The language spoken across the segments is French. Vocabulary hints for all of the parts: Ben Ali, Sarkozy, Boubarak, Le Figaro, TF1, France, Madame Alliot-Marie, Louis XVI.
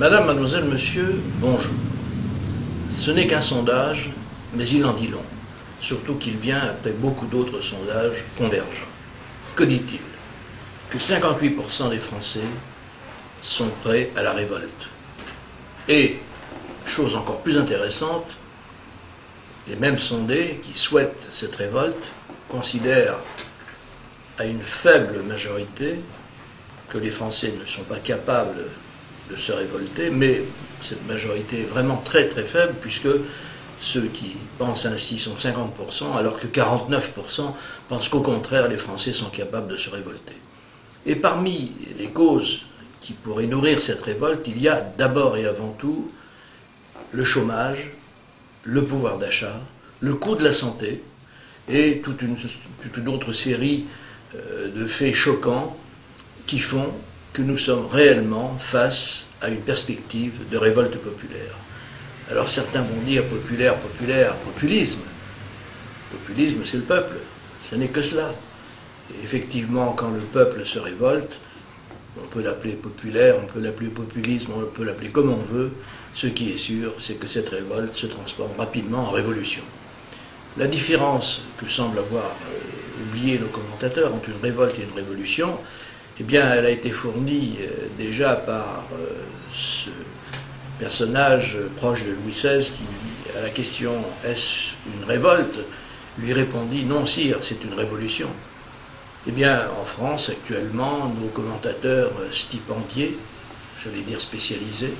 Madame, mademoiselle, monsieur, bonjour. Ce n'est qu'un sondage, mais il en dit long. Surtout qu'il vient après beaucoup d'autres sondages convergents. Que dit-il? Que 58% des Français sont prêts à la révolte. Et, chose encore plus intéressante, les mêmes sondés qui souhaitent cette révolte considèrent à une faible majorité que les Français ne sont pas capables de se révolter, mais cette majorité est vraiment très très faible, puisque ceux qui pensent ainsi sont 50%, alors que 49% pensent qu'au contraire les Français sont capables de se révolter. Et parmi les causes qui pourraient nourrir cette révolte, il y a d'abord et avant tout le chômage, le pouvoir d'achat, le coût de la santé, et toute une autre série de faits choquants qui font que nous sommes réellement face à une perspective de révolte populaire. Alors certains vont dire populaire, populaire, populisme. Populisme, c'est le peuple, ce n'est que cela. Et effectivement, quand le peuple se révolte, on peut l'appeler populaire, on peut l'appeler populisme, on peut l'appeler comme on veut. Ce qui est sûr, c'est que cette révolte se transforme rapidement en révolution. La différence que semblent avoir oublié nos commentateurs entre une révolte et une révolution, eh bien, elle a été fournie déjà par ce personnage proche de Louis XVI qui, à la question « Est-ce une révolte ?», lui répondit « Non, sire, c'est une révolution ». Eh bien, en France, actuellement, nos commentateurs stipendiés, j'allais dire spécialisés,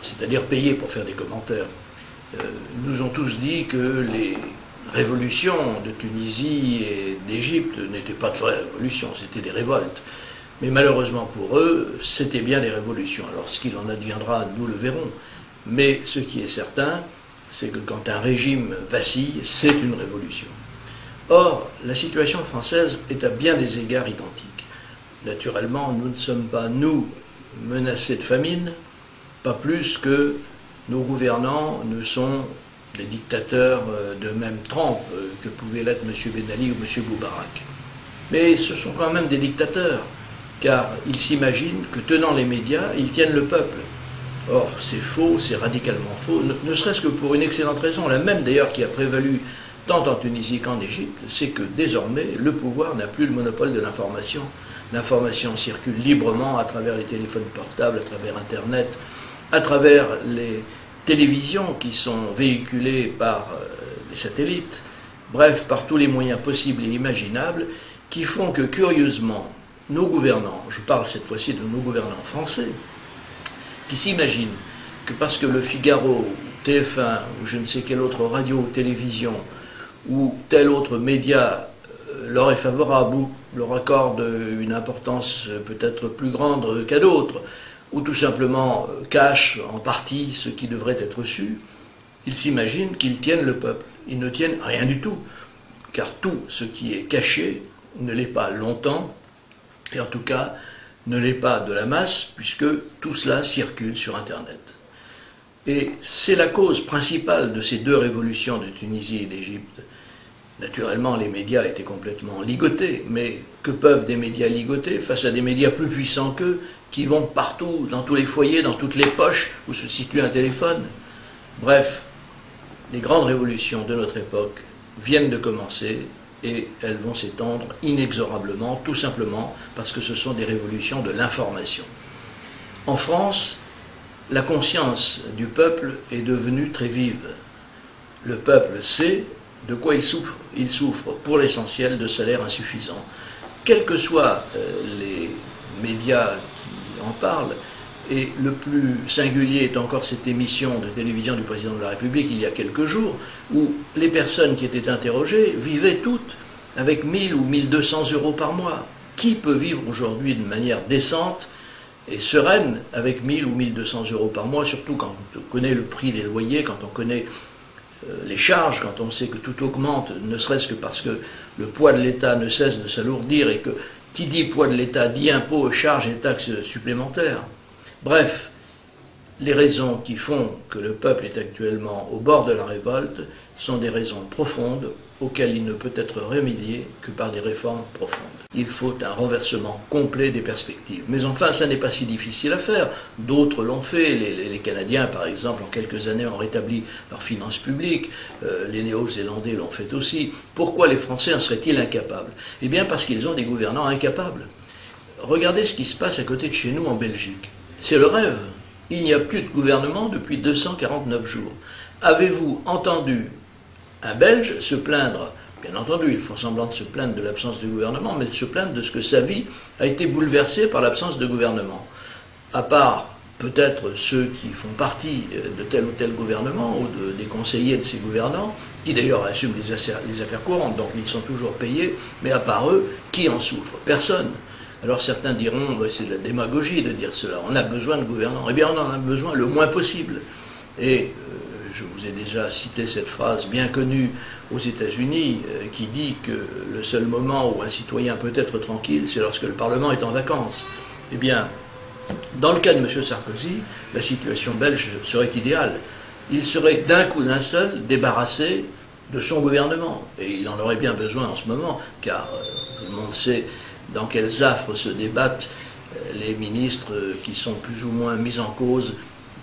c'est-à-dire payés pour faire des commentaires, nous ont tous dit que les révolutions de Tunisie et d'Égypte n'étaient pas de vraies révolutions, c'était des révoltes. Mais malheureusement pour eux, c'était bien des révolutions. Alors ce qu'il en adviendra, nous le verrons. Mais ce qui est certain, c'est que quand un régime vacille, c'est une révolution. Or, la situation française est à bien des égards identique. Naturellement, nous ne sommes pas, nous, menacés de famine, pas plus que nos gouvernants ne sont des dictateurs de même trempe que pouvaient l'être M. Ben Ali ou M. Boubarak. Mais ce sont quand même des dictateurs, car ils s'imaginent que tenant les médias, ils tiennent le peuple. Or, c'est faux, c'est radicalement faux, ne serait-ce que pour une excellente raison, la même d'ailleurs qui a prévalu tant en Tunisie qu'en Égypte, c'est que désormais, le pouvoir n'a plus le monopole de l'information. L'information circule librement à travers les téléphones portables, à travers Internet, à travers les télévisions qui sont véhiculées par les satellites, bref, par tous les moyens possibles et imaginables, qui font que, curieusement, nos gouvernants, je parle cette fois-ci de nos gouvernants français, qui s'imaginent que parce que Le Figaro, TF1, ou je ne sais quelle autre radio ou télévision, ou tel autre média leur est favorable, ou leur accorde une importance peut-être plus grande qu'à d'autres, ou tout simplement cache en partie ce qui devrait être reçu, ils s'imaginent qu'ils tiennent le peuple. Ils ne tiennent rien du tout, car tout ce qui est caché ne l'est pas longtemps, et en tout cas ne l'est pas de la masse, puisque tout cela circule sur Internet. Et c'est la cause principale de ces deux révolutions de Tunisie et d'Égypte. Naturellement, les médias étaient complètement ligotés, mais que peuvent des médias ligotés face à des médias plus puissants qu'eux, qui vont partout, dans tous les foyers, dans toutes les poches où se situe un téléphone? Bref, les grandes révolutions de notre époque viennent de commencer, et elles vont s'étendre inexorablement, tout simplement parce que ce sont des révolutions de l'information. En France, la conscience du peuple est devenue très vive. Le peuple sait de quoi il souffre. Il souffre pour l'essentiel de salaires insuffisants. Quels que soient les médias qui en parlent, et le plus singulier est encore cette émission de télévision du président de la République il y a quelques jours, où les personnes qui étaient interrogées vivaient toutes avec 1000 ou 1200 euros par mois. Qui peut vivre aujourd'hui de manière décente et sereine avec 1000 ou 1200 euros par mois, surtout quand on connaît le prix des loyers, quand on connaît les charges, quand on sait que tout augmente, ne serait-ce que parce que le poids de l'État ne cesse de s'alourdir et que qui dit poids de l'État dit impôts, charges et taxes supplémentaires. Bref, les raisons qui font que le peuple est actuellement au bord de la révolte sont des raisons profondes auxquelles il ne peut être remédié que par des réformes profondes. Il faut un renversement complet des perspectives. Mais enfin, ça n'est pas si difficile à faire. D'autres l'ont fait. Les Canadiens, par exemple, en quelques années ont rétabli leurs finances publiques. Les Néo-Zélandais l'ont fait aussi. Pourquoi les Français en seraient-ils incapables? Eh bien parce qu'ils ont des gouvernants incapables. Regardez ce qui se passe à côté de chez nous en Belgique. C'est le rêve. Il n'y a plus de gouvernement depuis 249 jours. Avez-vous entendu un Belge se plaindre? Bien entendu, ils font semblant de se plaindre de l'absence de gouvernement, mais de se plaindre de ce que sa vie a été bouleversée par l'absence de gouvernement. À part peut-être ceux qui font partie de tel ou tel gouvernement ou des conseillers de ces gouvernants, qui d'ailleurs assument les affaires courantes, donc ils sont toujours payés, mais à part eux, qui en souffre? Personne. Alors certains diront, c'est de la démagogie de dire cela, on a besoin de gouvernants. Eh bien on en a besoin le moins possible. Et je vous ai déjà cité cette phrase bien connue aux États-Unis qui dit que le seul moment où un citoyen peut être tranquille, c'est lorsque le Parlement est en vacances. Eh bien, dans le cas de M. Sarkozy, la situation belge serait idéale. Il serait d'un coup d'un seul débarrassé de son gouvernement. Et il en aurait bien besoin en ce moment, car tout le monde sait dans quelles affres se débattent les ministres qui sont plus ou moins mis en cause,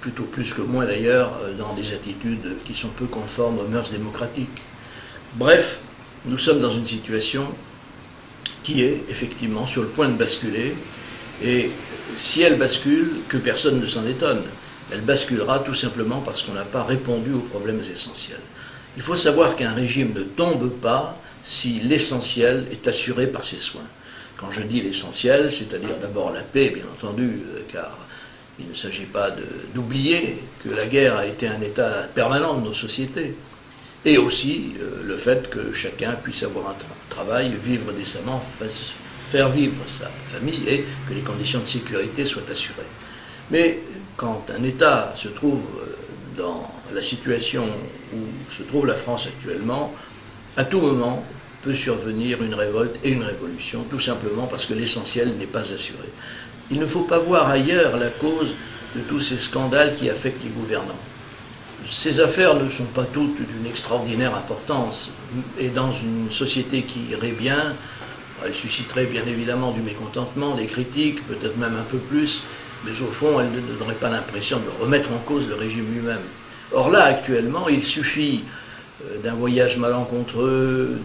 plutôt plus que moins d'ailleurs, dans des attitudes qui sont peu conformes aux mœurs démocratiques. Bref, nous sommes dans une situation qui est effectivement sur le point de basculer, et si elle bascule, que personne ne s'en étonne. Elle basculera tout simplement parce qu'on n'a pas répondu aux problèmes essentiels. Il faut savoir qu'un régime ne tombe pas si l'essentiel est assuré par ses soins. Quand je dis l'essentiel, c'est-à-dire d'abord la paix, bien entendu, car il ne s'agit pas d'oublier que la guerre a été un état permanent de nos sociétés, et aussi le fait que chacun puisse avoir un travail, vivre décemment, faire vivre sa famille, et que les conditions de sécurité soient assurées. Mais quand un État se trouve dans la situation où se trouve la France actuellement, à tout moment peut survenir une révolte et une révolution, tout simplement parce que l'essentiel n'est pas assuré. Il ne faut pas voir ailleurs la cause de tous ces scandales qui affectent les gouvernants. Ces affaires ne sont pas toutes d'une extraordinaire importance, et dans une société qui irait bien, elle susciterait bien évidemment du mécontentement, des critiques, peut-être même un peu plus, mais au fond, elle ne donnerait pas l'impression de remettre en cause le régime lui-même. Or là, actuellement, il suffit d'un voyage malencontreux,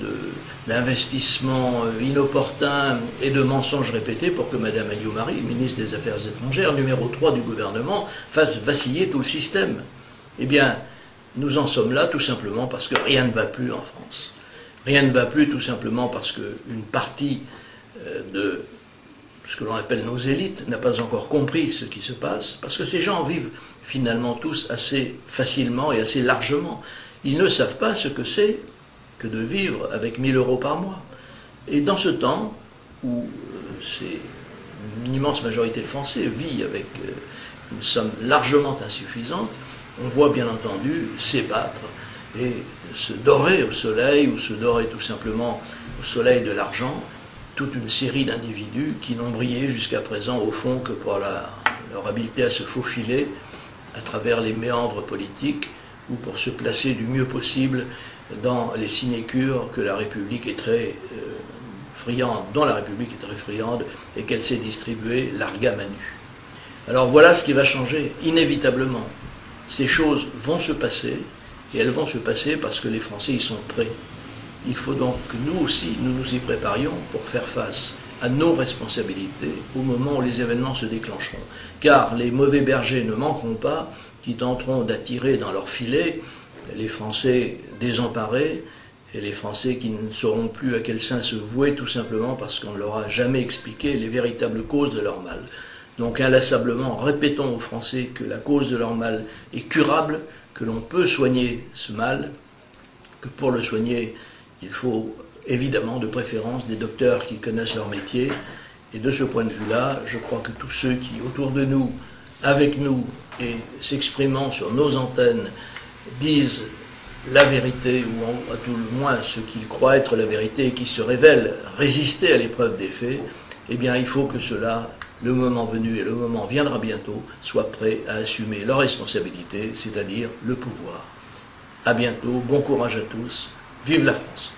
d'investissements inopportuns et de mensonges répétés pour que Madame Alliot-Marie, ministre des Affaires étrangères, numéro 3 du gouvernement, fasse vaciller tout le système. Eh bien, nous en sommes là tout simplement parce que rien ne va plus en France. Rien ne va plus tout simplement parce qu'une partie de ce que l'on appelle nos élites n'a pas encore compris ce qui se passe, parce que ces gens vivent finalement tous assez facilement et assez largement. Ils ne savent pas ce que c'est que de vivre avec 1000 euros par mois. Et dans ce temps où une immense majorité de Français vit avec une somme largement insuffisante, on voit bien entendu s'ébattre et se dorer au soleil, ou se dorer tout simplement au soleil de l'argent, toute une série d'individus qui n'ont brillé jusqu'à présent au fond que pour leur habileté à se faufiler à travers les méandres politiques, ou pour se placer du mieux possible dans les sinécures que la République est très friande, dont la République est très friande, et qu'elle s'est distribuée larga manu. Alors voilà ce qui va changer, inévitablement. Ces choses vont se passer, et elles vont se passer parce que les Français y sont prêts. Il faut donc que nous aussi, nous nous y préparions pour faire face à nos responsabilités au moment où les événements se déclencheront. Car les mauvais bergers ne manqueront pas, qui tenteront d'attirer dans leur filet les Français désemparés et les Français qui ne sauront plus à quel saint se vouer, tout simplement parce qu'on ne leur a jamais expliqué les véritables causes de leur mal. Donc inlassablement, répétons aux Français que la cause de leur mal est curable, que l'on peut soigner ce mal, que pour le soigner, il faut évidemment de préférence des docteurs qui connaissent leur métier. Et de ce point de vue-là, je crois que tous ceux qui, autour de nous, avec nous et s'exprimant sur nos antennes, disent la vérité, ou à tout le moins ce qu'ils croient être la vérité, et qui se révèle résister à l'épreuve des faits, eh bien il faut que ceux-là, le moment venu, et le moment viendra bientôt, soient prêts à assumer leurs responsabilités, c'est-à-dire le pouvoir. À bientôt, bon courage à tous, vive la France!